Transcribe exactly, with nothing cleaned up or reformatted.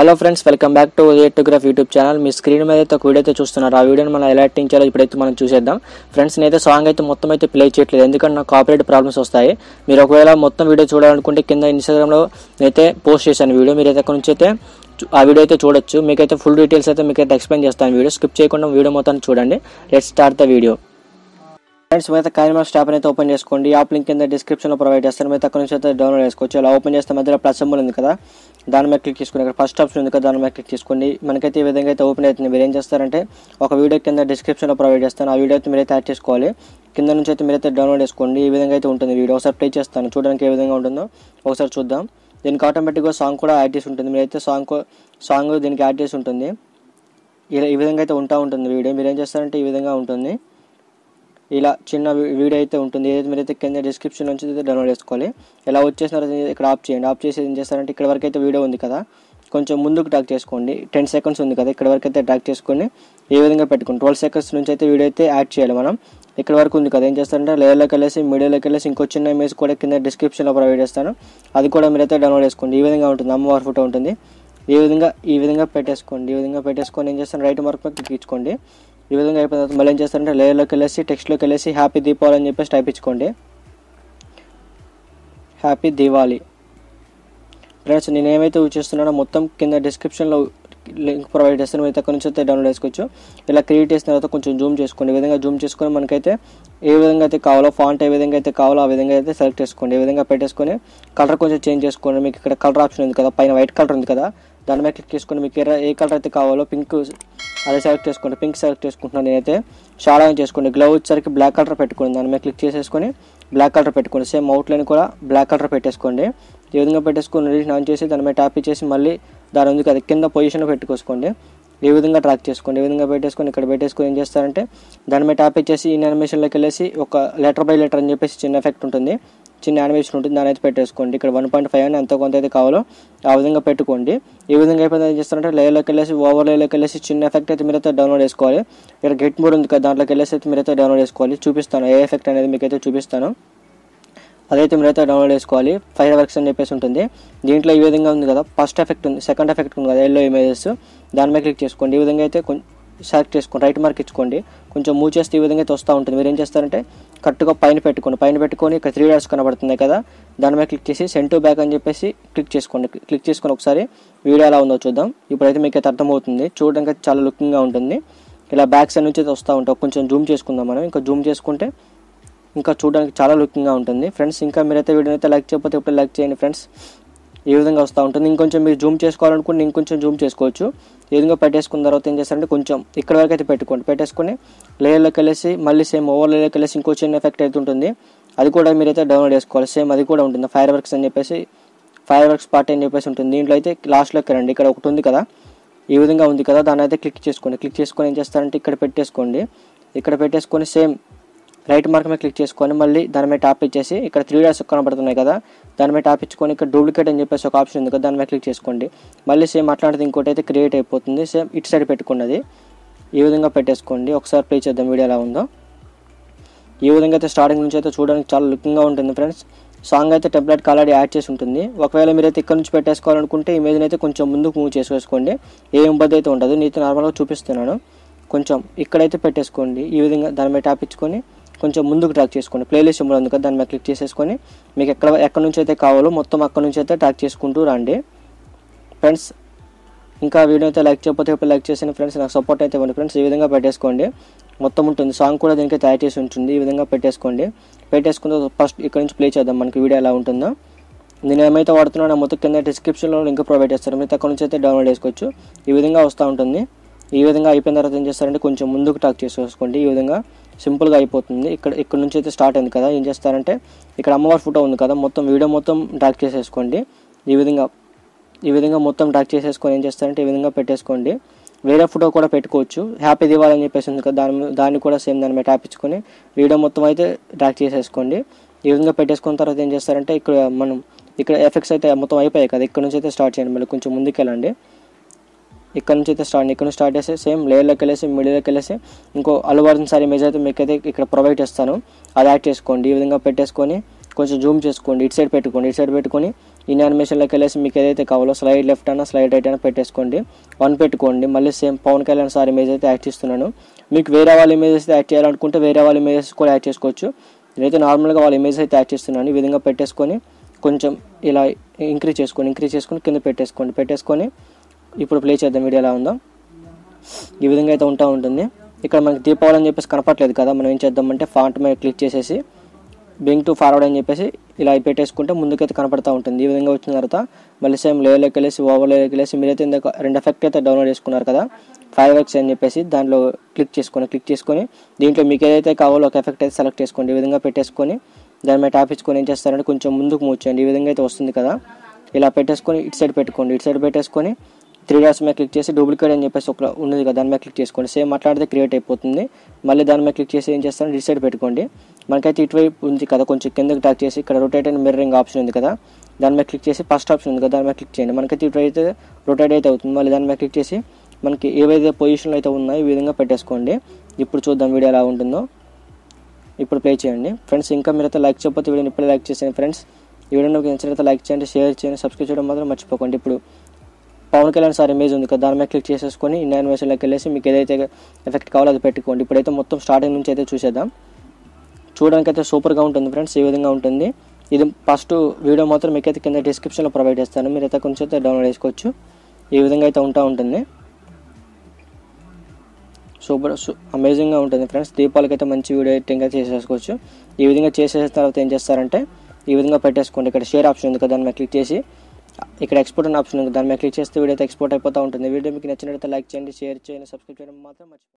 Hello friends, welcome back to ఏటోగ్రఫ్ YouTube channel. మీ screen మీద అయితే ఒక వీడియో అయితే చూస్తున్నారు. ఆ వీడియోని మనం ఎలా ఎడిటింగ్ చేయాలో ఇప్పుడైతే మనం చూసేద్దాం. ఫ్రెండ్స్, నేనైతే సాంగ్ అయితే మొత్తం అయితే ప్లే చేయట్లేదు, ఎందుకంటే నాకు కాపీరైట్ ప్రాబ్లమ్స్ వస్తాయి. మీరు ఒకవేళ మొత్తం వీడియో చూడాలనుకుంటే కింద ఇన్స్టాగ్రామ్లో నేనైతే పోస్ట్ చేశాను వీడియో, మీరు అయితే అక్కడ నుంచి అయితే ఆ వీడియో అయితే చూడొచ్చు. మీకైతే ఫుల్ డీటెయిల్స్ అయితే మీకైతే ఎక్స్ప్లెయిన్ చేస్తాను. వీడియో స్కిప్ చేయకుండా వీడియో మొత్తాన్ని చూడండి. Let's start the video. Friends, మీరైతే కాయిన్మాస్ యాప్ అయితే ఓపెన్ చేసుకోండి. యాప్ లింక్ కింద డిస్క్రిప్షన్లో ప్రొవైడ్ చేస్తాను, మీరు అక్కడ నుంచి అయితే డౌన్లోడ్ చేసుకోవచ్చు. ఇలా ఓపెన్ చేస్తే మధ్యలో ప్లస్ సింబల్ ఉంది కదా, దాని మీద క్లిక్ చేసుకోండి. ఇక్కడ ఫస్ట్ ఆప్షన్ ఉంది కదా, దాని మీద క్లిక్ చేసుకోండి. మనకైతే ఈ విధంగా అయితే ఓపెన్ అవుతుంది. మీరు ఏం చేస్తారంటే, ఒక వీడియో కింద డిస్క్రిప్షన్లో ప్రొవైడ్ చేస్తాను, ఆ వీడియో అయితే మీరైతే యాడ్ చేసుకోవాలి. కింద నుంచి అయితే మీరైతే డౌన్లోడ్ చేసుకోండి. ఈ విధంగా అయితే ఉంటుంది వీడియో. ఒకసారి ప్లే చేస్తాను, చూడడానికి ఏ విధంగా ఉంటుందో ఒకసారి చూద్దాం. దీనికి ఆటోమేటిక్గా సాంగ్ కూడా యాడ్ చేసి ఉంటుంది. మీరైతే సాంగ్ సాంగ్ దీనికి యాడ్ చేసి ఉంటుంది. ఇలా ఈ విధంగా అయితే ఉంటా ఉంటుంది వీడియో. మీరు ఏం చేస్తారంటే ఈ విధంగా ఉంటుంది. ఇలా చిన్న వీడియో అయితే ఉంటుంది, ఏదైతే మీరైతే కింద డిస్క్రిప్షన్ నుంచి అయితే డౌన్లోడ్ చేసుకోవాలి. ఇలా వచ్చేసిన ఇక్కడ ఆఫ్ చేయండి. ఆఫ్ చేసి ఏం చేస్తారంటే, ఇక్కడ వరకు అయితే వీడియో ఉంది కదా, కొంచెం ముందుకు డ్రాక్ చేసుకోండి. టెన్ సెకండ్స్ ఉంది కదా, ఇక్కడ వరకు అయితే డ్రాక్ చేసుకొని ఏ విధంగా పెట్టుకోండి. ట్వెల్వ్ సెకండ్స్ నుంచి అయితే వీడియో అయితే యాడ్ చేయాలి మనం. ఇక్కడ వరకు ఉంది కదా, ఏం చేస్తారంటే లేయర్లోకి వెళ్ళేసి మీడియోలోకి వెళ్ళేసి ఇంకో చిన్న ఇమేజ్ కూడా కింద డిస్క్రిప్షన్లో ప్రొవైడ్ చేస్తాను, అది కూడా మీరైతే డౌన్లోడ్ చేసుకోండి. ఈ విధంగా ఉంటుంది, అమ్మవారి ఫోటో ఉంటుంది. ఈ విధంగా ఈ విధంగా పెట్టేసుకోండి. ఈ విధంగా పెట్టేసుకొని ఏం చేస్తాను, రైట్ మార్క్ పై క్లిక్ ఇచ్చుకోండి. ఈ విధంగా అయిపోయిన తర్వాత మళ్ళీ ఏం చేస్తారంటే లేయర్లోకి వెళ్ళేసి టెక్స్ట్లోకి వెళ్ళేసి హ్యాపీ దీపావళి అని చెప్పేసి టైప్ ఇచ్చుకోండి. హ్యాపీ దీవాలి. ఫ్రెండ్స్, నేను ఏమైతే యూజ్ చేస్తున్నానో మొత్తం కింద డిస్క్రిప్షన్లో లింక్ ప్రొవైడ్ చేస్తాను, మీరు అక్కడ నుంచి అయితే డౌన్లోడ్ చేసుకోవచ్చు. ఇలా క్రియేట్ చేసిన తర్వాత కొంచెం జూమ్ చేసుకోండి. ఈ విధంగా జూమ్ చేసుకొని మనకైతే ఏ విధంగా అయితే కావాలో, ఫాంట్ ఏ విధంగా అయితే కావాలో ఆ విధంగా అయితే సెలెక్ట్ చేసుకోండి. ఈ విధంగా పెట్టేసుకొని కలర్ కొంచెం చేంజ్ చేసుకోండి. మీకు ఇక్కడ కలర్ ఆప్షన్ ఉంది కదా, పైన వైట్ కలర్ ఉంది కదా, దాని మీద క్లిక్ చేసుకొని మీకు ఏ కలర్ అయితే కావాలో పింక్ అదే సెలెక్ట్ చేసుకోండి. పింక్ సెలెక్ట్ చేసుకుంటున్నాను నేనైతే. షాడో అని చేసుకోండి. గ్లౌజ్ వచ్చేసరికి బ్లాక్ కలర్ పెట్టుకోండి, దాని మీద క్లిక్ చేసేసుకొని బ్లాక్ కలర్ పెట్టుకోండి. సేమ్ అవుట్లైన్ కూడా బ్లాక్ కలర్ పెట్టేసుకోండి. ఈ విధంగా పెట్టేసుకొని ఆన్ చేసి దాని మీద ట్యాప్ చేసి మళ్ళీ దాని ఉంది కదా కింద పొజిషన్లో పెట్టుకోసుకోండి. ఈ విధంగా ట్రాక్ చేసుకోండి. ఈ విధంగా పెట్టేసుకొని ఇక్కడ పెట్టేసుకొని ఏం చేస్తారంటే దాని మీద ట్యాప్ చేసి ఇన్ యానిమేషన్లోకి వెళ్ళేసి ఒక లెటర్ బై లెటర్ అని చెప్పేసి చిన్న ఎఫెక్ట్ ఉంటుంది, చిన్న యానిమేషన్ ఉంటుంది, దాని అయితే పెట్టేసుకోండి. ఇక్కడ వన్ పాయింట్ ఫైవ్ అని ఎంత కొంత అయితే కావాలో ఆ విధంగా పెట్టుకోండి. ఈ విధంగా అయిపోయింది. ఏం చేస్తారంటే లేయర్లోకి వెళ్ళేసి ఓవర్ లేయర్లోకి వెళ్ళేసి చిన్న ఎఫెక్ట్ అయితే మీరైతే డౌన్లోడ్ చేసుకోవాలి. ఇక్కడ గెట్ మోడ్ ఉంది కదా, దాంట్లోకి వెళ్ళేసి అయితే మీరైతే డౌన్లోడ్ చేసుకోవాలి. చూపిస్తాను ఏ ఎఫెక్ట్ అనేది మీకైతే చూపిస్తాను, అదైతే మీరైతే డౌన్లోడ్ చేసుకోవాలి. ఫైర్ వర్క్స్ అని చెప్పేసి ఉంటుంది. దీంట్లో ఈ విధంగా ఉంది కదా, ఫస్ట్ ఎఫెక్ట్ ఉంది, సెకండ్ ఎఫెక్ట్ ఉంది కదా ఎల్లో ఇమేజెస్, దాని మీద క్లిక్ చేసుకోండి. ఈ విధంగా అయితే కొంచెం సెలెక్ట్ చేసుకోండి, రైట్ మార్క్ ఇచ్చుకోండి. కొంచెం మూవ్ చేస్తే ఈ విధంగా అయితే వస్తూ ఉంటుంది. మీరు ఏం చేస్తారంటే కరెక్ట్గా పైన పెట్టుకోండి. పైన పెట్టుకొని ఇక్కడ త్రీ డాట్స్ కనబడుతుంది కదా, దాని మీద క్లిక్ చేసి సెండ్ టు బ్యాక్ అని చెప్పేసి క్లిక్ చేసుకోండి. క్లిక్ చేసుకొని ఒకసారి వీడియో ఎలా ఉందో చూద్దాం. ఇప్పుడైతే మీకు అయితే అర్థమవుతుంది, చూడడానికి చాలా లుకింగ్గా ఉంటుంది. ఇలా బ్యాక్ సైడ్ నుంచి అయితే వస్తూ ఉంటాం. కొంచెం జూమ్ చేసుకుందాం మనం. ఇంకా జూమ్ చేసుకుంటే ఇంకా చూడడానికి చాలా లుకింగ్గా ఉంటుంది. ఫ్రెండ్స్, ఇంకా మీరైతే వీడియోని అయితే లైక్ చేయకపోతే ఇప్పుడు లైక్ చేయండి. ఫ్రెండ్స్, ఈ విధంగా వస్తూ ఉంటుంది. ఇంకొంచెం మీరు జూమ్ చేసుకోవాలనుకుంటే ఇంకొంచెం జూమ్ చేసుకోవచ్చు. ఈ విధంగా పెట్టేసుకున్న తర్వాత ఏం చేస్తారంటే కొంచెం ఇక్కడ వరకు అయితే పెట్టుకోండి. పెట్టేసుకొని లేయర్లోకి వెళ్ళేసి మళ్ళీ సేమ్ ఓవర్ లేయర్లోకి వెళ్ళేసి ఇంకో చిన్న ఎఫెక్ట్ అయితే ఉంటుంది, అది కూడా మీరైతే డౌన్లోడ్ చేసుకోవాలి. సేమ్ అది కూడా ఉంటుంది, ఫైర్ వర్క్స్ అని చెప్పేసి ఫైర్ వర్క్స్ పార్ట్ అని చెప్పేసి ఉంటుంది. దీంట్లో అయితే లాస్ట్లోకి రండి, ఇక్కడ ఒకటి ఉంది కదా, ఈ విధంగా ఉంది కదా, దాన్ని అయితే క్లిక్ చేసుకోండి. క్లిక్ చేసుకొని ఏం చేస్తారంటే ఇక్కడ పెట్టేసుకోండి. ఇక్కడ పెట్టేసుకొని సేమ్ రైట్ మార్క్ మీద క్లిక్ చేసుకొని మళ్ళీ దాని మీద ట్యాప్ ఇచ్చేసి ఇక్కడ త్రీ డాట్స్ కనబడుతున్నాయి కదా, దాని మీద ట్యాప్ ఇచ్చుకొని ఇక్కడ డూప్లికేట్ అని చెప్పేసి ఒక ఆప్షన్ ఉంది కదా, దాని మీద క్లిక్ చేసుకోండి. మళ్ళీ సేమ్ అట్లాంటిది ఇంకోటి అయితే క్రియేట్ అయిపోతుంది. సేమ్ ఇటు సైడ్ పెట్టుకున్నది ఈ విధంగా పెట్టేసుకోండి. ఒకసారి ప్లే చేద్దాం వీడియో ఎలా ఉందో. ఈ విధంగా అయితే స్టార్టింగ్ నుంచి అయితే చూడడానికి చాలా లుకింగ్గా ఉంటుంది. ఫ్రెండ్స్, సాంగ్ అయితే టెంప్లెట్కి ఆల్రెడీ యాడ్ చేసి ఉంటుంది. ఒకవేళ మీరైతే ఇక్కడ నుంచి పెట్టేసుకోవాలనుకుంటే ఇమేజ్ని అయితే కొంచెం ముందుకు మూవ్ చేసుకోసుకోండి, ఏ ఇబ్బంది అయితే ఉండదు. నేను నార్మల్గా చూపిస్తున్నాను. కొంచెం ఇక్కడైతే పెట్టేసుకోండి. ఈ విధంగా దాని మీద ట్యాప్ ఇచ్చుకొని కొంచెం ముందుకు ట్రాక్ చేసుకోండి. ప్లేలిస్ట్ సింబల్ ఉంది కదా, దాని మీద క్లిక్ చేసేసుకొని మీకు ఎక్కడ ఎక్కడి నుంచి అయితే కావాలో మొత్తం అక్కడి నుంచి అయితే ట్రాక్ చేసుకుంటూ రండి. ఫ్రెండ్స్, ఇంకా వీడియో అయితే లైక్ చేయకపోతే ఇప్పుడు లైక్ చేసిన ఫ్రెండ్స్, నాకు సపోర్ట్ అయితే ఇవ్వండి. ఫ్రెండ్స్, ఈ విధంగా పెట్టేసుకోండి. మొత్తం ఉంటుంది, సాంగ్ కూడా దీనికి తయారు చేసి ఉంటుంది. ఈ విధంగా పెట్టేసుకోండి. పెట్టేసుకుంటే ఫస్ట్ ఇక్కడ నుంచి ప్లే చేద్దాం మనకి వీడియో ఎలా ఉంటుందో. నేను ఏమైతే వాడుతున్నానో మొత్తం కింద డిస్క్రిప్షన్లో లింక్ ప్రొవైడ్ చేస్తారు, మీరు అక్కడ నుంచి అయితే డౌన్లోడ్ చేసుకోవచ్చు. ఈ విధంగా వస్తూ ఉంటుంది. ఈ విధంగా అయిపోయిన తర్వాత ఏం చేస్తారంటే కొంచెం ముందుకు ట్రాక్ చేసుకోండి. ఈ విధంగా సింపుల్గా అయిపోతుంది. ఇక్కడ ఇక్కడ నుంచి అయితే స్టార్ట్ అయింది కదా, ఏం చేస్తారంటే ఇక్కడ అమ్మవారి ఫోటో ఉంది కదా, మొత్తం వీడియో మొత్తం ట్రాక్ చేసేసుకోండి. ఈ విధంగా ఈ విధంగా మొత్తం ట్రాక్ చేసేసుకొని ఏం చేస్తారంటే ఈ విధంగా పెట్టేసుకోండి. వేరే ఫోటో కూడా పెట్టుకోవచ్చు, హ్యాపీ దీవాలి అని చెప్పేసి ఉంది కదా, దాని దాన్ని కూడా సేమ్ దాని మీద ట్యాప్ ఇచ్చుకొని వీడియో మొత్తం అయితే ట్రాక్ చేసేసుకోండి. ఈ విధంగా పెట్టేసుకున్న తర్వాత ఏం చేస్తారంటే ఇక్కడ మనం ఇక్కడ ఎఫెక్ట్స్ అయితే మొత్తం అయిపోయాయి కదా, ఇక్కడ నుంచి అయితే స్టార్ట్ చేయండి. మళ్ళీ కొంచెం ముందుకు వెళ్ళండి. ఇక్కడ నుంచి అయితే స్టార్ట్ ఇక్కడ నుంచి స్టార్ట్ చేసి సేమ్ లేయర్లోకి వెళ్ళేసి మిడిల్లోకి వెళ్ళేసి ఇంకో అల్వార్జన్ సారీ ఇమేజ్ అయితే మీకు అయితే ఇక్కడ ప్రొవైడ్ చేస్తాను, అది యాడ్ చేసుకోండి. ఈ విధంగా పెట్టేసుకొని కొంచెం జూమ్ చేసుకోండి. ఇటు సైడ్ పెట్టుకోండి. ఇటు సైడ్ పెట్టుకొని ఈ ఇన్ఫర్మేషన్లోకి వెళ్ళేసి మీకు ఏదైతే కావాలో స్లైడ్ లెఫ్ట్ అన్న స్లైడ్ రైట్ అన్న పెట్టేసుకోండి వన్ పెట్టుకోండి. మళ్ళీ same Pawan Kalyan sir image అయితే యాడ్ చేస్తున్నాను. మీకు వేరే వాళ్ళ ఇమేజెస్ యాడ్ చేయాలనుకుంటే వేరే వాళ్ళ ఇమేజెస్ కూడా యాడ్ చేసుకోవచ్చు. నేనైతే నార్మల్గా వాళ్ళ ఇమేజ్ అయితే యాడ్ చేస్తున్నాను. ఈ విధంగా పెట్టేసుకొని కొంచెం ఇలా ఇంక్రీజ్ చేసుకొని ఇంక్రీజ్ చేసుకొని కింద పెట్టేసుకోండి. పెట్టేసుకొని ఇప్పుడు ప్లే చేద్దాం. వీడియో ఎలా ఉందో ఈ విధంగా అయితే ఉంటా ఉంటుంది. ఇక్కడ మనకి దీపావళి అని చెప్పేసి కనపట్లేదు కదా, మనం ఏం చేద్దామంటే ఫాంట్ మీద క్లిక్ చేసేసి బింగ్ టు ఫార్వర్డ్ అని చెప్పేసి ఇలా పెట్టేసుకుంటే ముందుకైతే కనపడుతూ ఉంటుంది. ఈ విధంగా వచ్చిన తర్వాత మళ్ళీ సేమ్ లేయర్లోకి వెళ్ళేసి ఓవర్లోకి వెళ్ళేసి మీరైతే ఇందాక రెండు ఎఫెక్ట్ అయితే డౌన్లోడ్ చేసుకున్నారు కదా ఫైవ్ ఎక్స్ అని చెప్పేసి దాంట్లో క్లిక్ చేసుకొని క్లిక్ చేసుకొని దీంట్లో మీకు ఏదైతే కావాలో ఒక ఎఫెక్ట్ అయితే సెలెక్ట్ చేసుకోండి. ఈ విధంగా పెట్టేసుకొని దాని మీద ట్యాప్ ఇచ్చుకొని ఏం చేస్తారంటే కొంచెం ముందుకు మూవ్ చేయండి. ఈ విధంగా అయితే వస్తుంది కదా, ఇలా పెట్టేసుకొని ఇటు సైడ్ పెట్టుకోండి. ఇటు సైడ్ పెట్టేసుకొని త్రీ డాట్స్ మీద క్లిక్ చేసి డూప్లికేట్ అని చెప్పేసి ఒక ఉన్నది కదా దాని మీద క్లిక్ చేసుకోండి. సేమ్ మాట్లాడితే క్రియేట్ అయిపోతుంది. మళ్ళీ దాని మీద క్లిక్ చేసి ఏం చేస్తాను డిసైడ్ పెట్టుకోండి. మనకైతే ఇటువైపు ఉంది కదా కొంచెం కిందకి టాక్ చేసి ఇక్కడ రొటేట్ అండ్ మిర్రరింగ్ ఆప్షన్ ఉంది కదా దాని మీద క్లిక్ చేసి ఫస్ట్ ఆప్షన్ ఉంది కదా దాని మీద క్లిక్ చేయండి. మనకైతే ఇటువైతే రొటేట్ అయితే అవుతుంది. మళ్ళీ దాని మీద క్లిక్ చేసి మనకి ఏవైతే పొజిషన్లో అయితే ఉన్నాయో ఈ విధంగా పెట్టేసుకోండి. ఇప్పుడు చూద్దాం వీడియో ఎలా ఉంటుందో. ఇప్పుడు ప్లే చేయండి ఫ్రెండ్స్. ఇంకా మీరైతే లైక్ చేయకపోతే వీడియోని ఇప్పుడే లైక్ చేసేయండి ఫ్రెండ్స్. ఈ వీడియో మీకు నచ్చినట్లయితే లైక్ చేయండి, షేర్ చేయండి, సబ్స్క్రైబ్ చేయడం మాత్రం మర్చిపోకండి. ఇప్పుడు పవన్ కళ్యాణ్ సార్ ఇమేజ్ ఉంది కదా దాని మీద క్లిక్ చేసేసుకొని ఇన్ యానిమేషన్లోకి వెళ్ళేసి మీకు ఏదైతే ఎఫెక్ట్ కావాలో అది పెట్టుకోండి. ఇప్పుడైతే మొత్తం స్టార్టింగ్ నుంచి అయితే చూసేద్దాం. చూడడానికి అయితే సూపర్గా ఉంటుంది ఫ్రెండ్స్. ఈ విధంగా ఉంటుంది. ఇది ఫస్ట్ వీడియో మాత్రం మీకైతే కింద డిస్క్రిప్షన్లో ప్రొవైడ్ చేస్తాను. మీరైతే కొంచెం అయితే డౌన్లోడ్ చేసుకోవచ్చు. ఈ విధంగా అయితే ఉంటా ఉంటుంది. సూపర్ అమేజింగ్గా ఉంటుంది ఫ్రెండ్స్. దీపావళికి అయితే మంచి వీడియో ఎడిటింగ్ అయితే చేసేసుకోవచ్చు. ఈ విధంగా చేసేసిన తర్వాత ఏం చేస్తారంటే ఈ విధంగా పెట్టేసుకోండి. ఇక్కడ షేర్ ఆప్షన్ ఉంది కదా దాని మీద క్లిక్ చేసి ఇక్కడ ఎక్స్పోర్ట్ అనే ఆప్షన్ ఉంది దాని మీద క్లిక్ చేస్తే వీడియో అయితే ఎక్స్పోర్ట్ అయిపోతూ ఉంటుంది. వీడియో మీకు నచ్చినట్లయితే లైక్ చేయండి, షేర్ చేయండి, సబ్స్క్రైబ్ చేయడం మాత్రం మర్చిపోకండి.